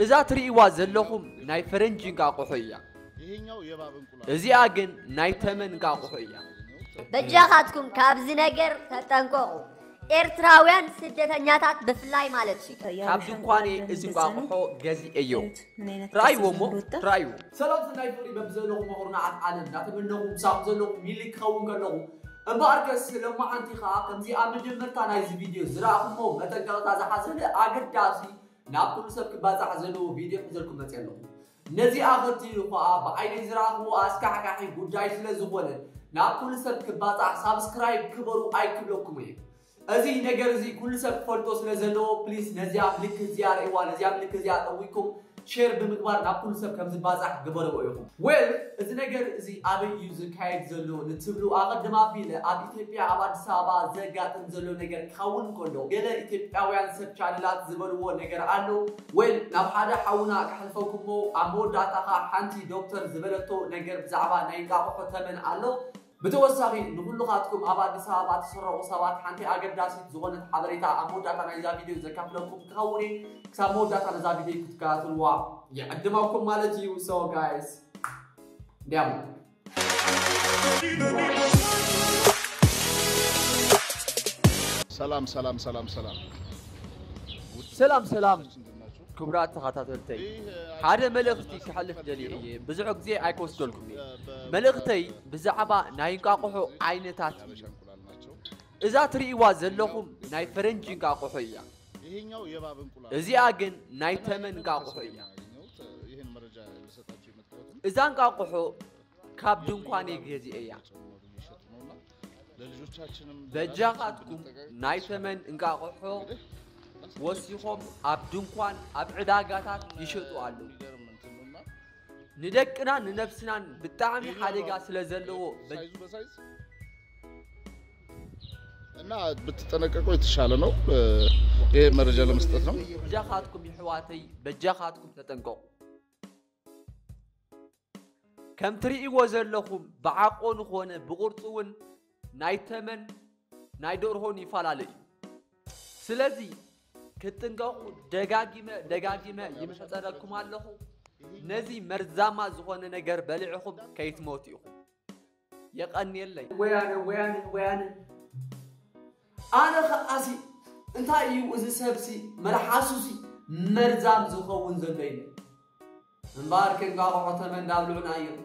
إذا تري وازل لهم ناي فرنجين قاقو حيا إذا أجن ناي تمن قاقو حيا بجاخاتكم كابزي نقر تتنقو إرتراويان سجدة نياتات بفلاي مالتشي كابزي مقاني إذا قاقو حو جزي أيو رايو مو رايو سلام سناي فوري ببزلهم وغرنا عالم ناتمنهم سابزلهم ميلك خون قلهم أباركس لما عندي خاقم زي أمجد مرتانا يزي فيديو زراعهم مو متنقلت هذا حسن أقر داسي نابكم سبك بازا حزنو فيديو حزنكم متعلو نزي آخرتي لقاء بعين زراعهم أسكحكحي قدعي سلزولا نابكم سبك بازا سابسكرايب كبرو آي كبلوكم ايه أزي نقر زي كل سبك فولتوس نزلو بليس نزي أبليك زيار ايوا نزي أبليك زيار اويكم شير بمقبار نابكم سبك مزي بازا قبرو ايوكم ويل أزي نقر زي أبي يوزر كايد زلو نتبلو آخر دمابيلة أبي إثيبيا عباد سابا زيقات زلو نقر كاون كلو يلا إثيبياويان سب شانلات زبلو نقر عنو ويل نبحادة حونا كحلفوكم مو عمود داتاقا حانتي دكتور زبلتو نقر بزعبا نايقاقو حتمن علو بتوسعي نقول لغاتكم أبعد سبعة سرعة وسبعة حنتي أقدر داسي زوجنا حضرتها عمود داتا نزاع فيديو إذا كان فيكم كوني كسامود داتا نزاع فيديو كتكات الواقع يقدمكم مالتي وسو جايز دام سلام سلام سلام سلام سلام سلام كبرات خاتاتلتي هذا ملختي كحلف دليلي بزعق زي ايكوس دولكم ملختي بزعبا ناي قاقحو عينتات اذا تري وازلهم ناي فرنجين قاقحيا ازي اجن ناي تمن قاقحيا اذا قاقحو كاب دنقاني غيزي ايا دجاقاتكم ناي تمن انقاقحو وسيهم أبدونكوان أبعداقاتات يشوتوا علو ندكنا ننفسنا بالتعامي حاليقا سلزلوه أنا بتتنككو يتشالنو إيه مرجال مستثنو بجاخاتكم يحواتي بجاخاتكم تتنكو كم تريقي وزلوهم بعاقون خوانا بغرطون نايتمن نايدور هون يفالالي سلزي كتنقو دقاقيمة يمشتر لكم اللهم نزي مرزامة زخونا نقر بلعهم كيت موتيهم يقني اللي ويانا أنا خقاسي انتا ايو ازي سبسي مرحاسوسي مرزام زخون زلبين مباركين قاقو عطمان دابلون ايو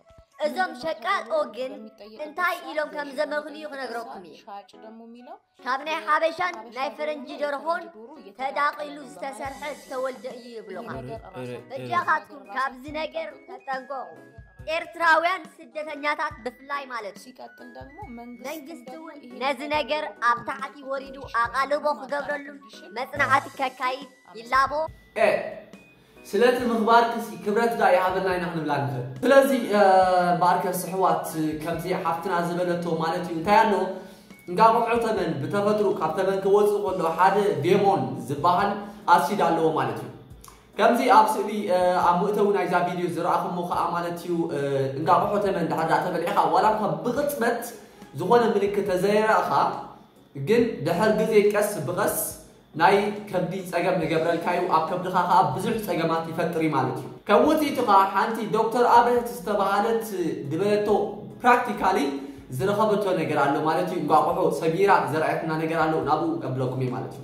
أزم شكات أوجن تنتهي إلهم كم زمغلي ونغرقمي. كابني حبشان نفرنجي جرهون تداقي لوز تسرح تولد يبلغ. بجاهاتكم كابزي نجر تتنقو. إرتراويان سجدة نياتات بفلاي مالك. ننجستون نزي نجر أبتعتي وريدو أقلبو خدبرلو متنعاتي ككايد يلابو. سلات المخبار كسي كبرت داعي هذا اللي نحن بلانه. فلذي بارك الصحوات كم زي حفتنا زبالته مالتي انتانو نقابو عطمن بتفترو كابتمن كوزو قلو حاد ديمون زباهن أسيد علو مالتي. كم زي أبسلي أموتو نايزا فيديو زراعكم مخا مالتيو نقابو عطمن دحدا تبل إخا ولكن بغتمت زغون ملك تزاير أخا جن دحر جزي كس بغس ناي كبدي تجمع نجبر الكايو أب كبدي خاخ بزرع تجمعات يفتري مالتي كوتي تقع حنتي دكتور أبرت استبعدت دبلتو practically زر خبرتو نجرالو مالتي وقعوا صغيرة زرعتنا نجرالو نابو قبلكم مالتي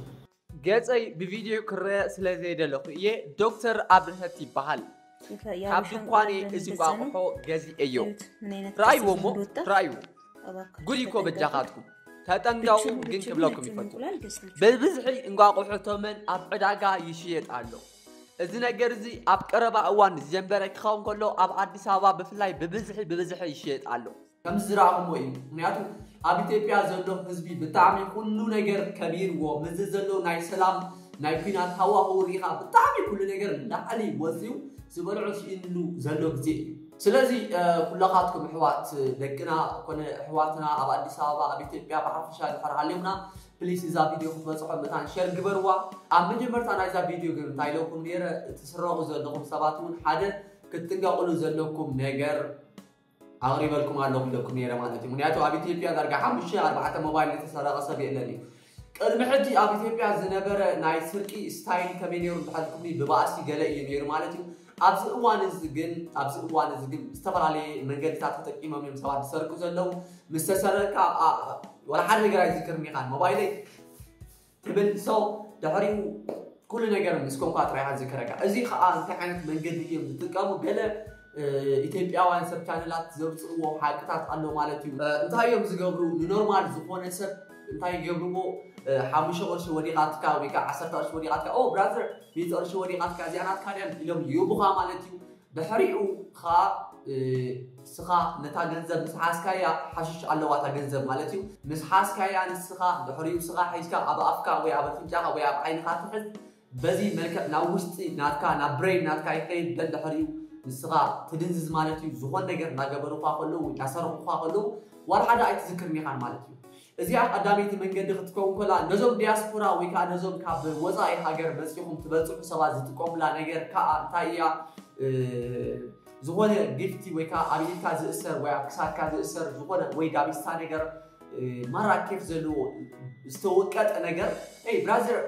جت أي بفيديو كره سلسلة دلوقتي يه دكتور أبرت يبحل حبكم قاني إذا وقعوا جزء أيو رايو مو رايو قوليكوا بجاهاتكم تتنقو جن كبلوكم يفتو بزحي انقاقو حتومن أبعداقا يشيط عالو إذن اقرزي أبقربا اوان زينبرك خاون كلو أبعدي سابا بفلاي ببزحي يشيط عالو كم زراعهم وين منياتو أبي تيبيا زلو حزبي بتعمي كلو نقر كبير ومززلو ناي سلام ناي كينات هوا هو ريحة بتعمل كل نجار لا عليه موزيو سبلعش إنه زلوا كتير. سلازي كل خاطكم حوات لكنا كنا حواتنا أبغى اللي سابع أبيت بيا بعرف شال فرح عليهنا. بليز إذا فيديو خفيف صحب مثلا شير جبروا. عم نجيب مرتنا إذا فيديو جبنا تايلوكم نير تسرقوا زلكم سباتون حدا كتنجا قلوا زلكم نجار. أغرب لكم علىكم لكم نير ما أنتي منياتوا أبيت بيا درجة حمش شير أربعة موبايل تسرق أصبي إلني. المحدي أبيت بيا زنبر نايسركي ستاين كمان يوم تحدكمي بباسي جلأي نير مالتي. أبز أوان الزجن استبرالي من جد تعطيك إمام يوم سبعة سرقة زلوا مستسرق ولا حد يقدر يذكرني عن موبايلي تبل سو دهري كل نجار مسكون قاعد رايح ذكرك أزي خاص تعنت من جد يوم تتكلم بلا يتبقى وان سبتان لا تزوج أو حاجة تعطله مالتي أنت هاي مزج جبرو نورمال زبون سب أنت هاي جبرو حامش أرش وريقاتك أو بيكا عصر أرش وريقاتك أو برادر بيت أرش وريقاتك زيانات كاريان اليوم يوبخا مالتيو بحريقو خا سخا نتا جنزب مسحاسكايا حشش علواتا جنزب مالتيو مسحاسكايا نسخا بحريقو سخا حيشكا أبا أفكا ويابا فنجاها ويابا عينها تحد بزي ملكة ناوشتي ناتكا نابرين ناتكا يخيل بلد بحريقو نسخا تدنزز مالتيو زخون نجر ناقبرو فاقلو ناسرو فاقلو ورحدا أيتذكر ميخان مالتيو إذا قدامي تمنجد ختكون كلا نزوم دياسبورا ويكا نزوم كاب وزاي حجر بس يوم تبلسوا سوا زتكون لا نجر كا تايا زغونا جفتي ويكا عميل كذا إسر ويكسر كذا إسر زغونا ويدا بيستان نجر مرة كيف زلوا استوت كات نجر hey brother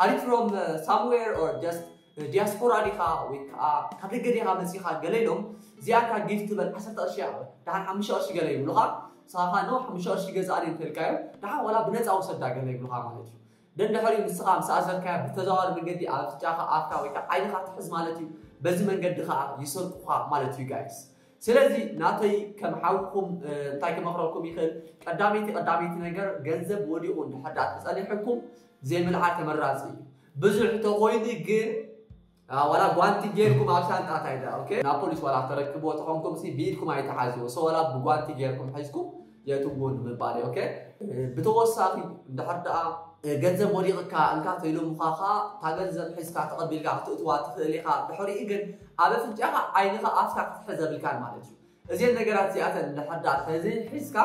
are you from somewhere or just دياسبورا ديكا ويكا كتجري هامسي خا جلهم زياكا جفت بالحسب أشياء ده همشي أشياء جلهم لغة صراحة نوح مش أشي جزء عليه تلقاه ده ولا بنت أو صدق عليه بلغة مالتي ده دهوري مستقام سأزر كاب تزور من جدي عارف جاها عارفة ويك عين خاطر حز مالتي بس من جد خا يصير خا مالتي جايز سلذي نعطي كم حقكم تايك مقرأكم يخل قدامي تنجر جنزب ودي أون حد عتسألي حقكم زي ما العادة مرة زي بزر تقولي جن ولا بوانتي جيركم عشان تعتايدا أوكي نابوليس ولا تركبوا تقومكم سي بيدكم عايز تعزوا سوالا بوانتي جيركم حيزكم ياتوبون من بالي أوكي بتوصلي دحرة جذب وريقك أنك تيلو مخاخا تجذب حس تعتقد بالقاعد تقطوات لقاء بحري إجن على فجأة عينها أفتح تحزب الكلام على جو زين نجارات زيادة دحرة فزين حسك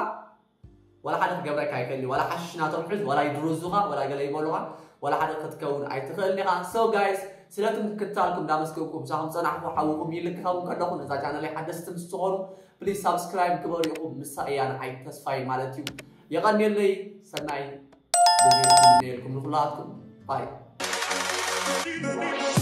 ولا حد جبرك هيكلي ولا حش ناتر حز ولا يدرزوها ولا جلي بلوها ولا حد تتكون عيتقل لقاء so guys سلاتم كتالكم دامسكوكم ساهم صنعوا حاولكم يلكهم كدخل إذا كان اللي حدثتم صوروا بليز سبسكرايب كبريكم مسايان عيد تسفاي مالتيو يغني لي سناي لكم نقولاتكم باي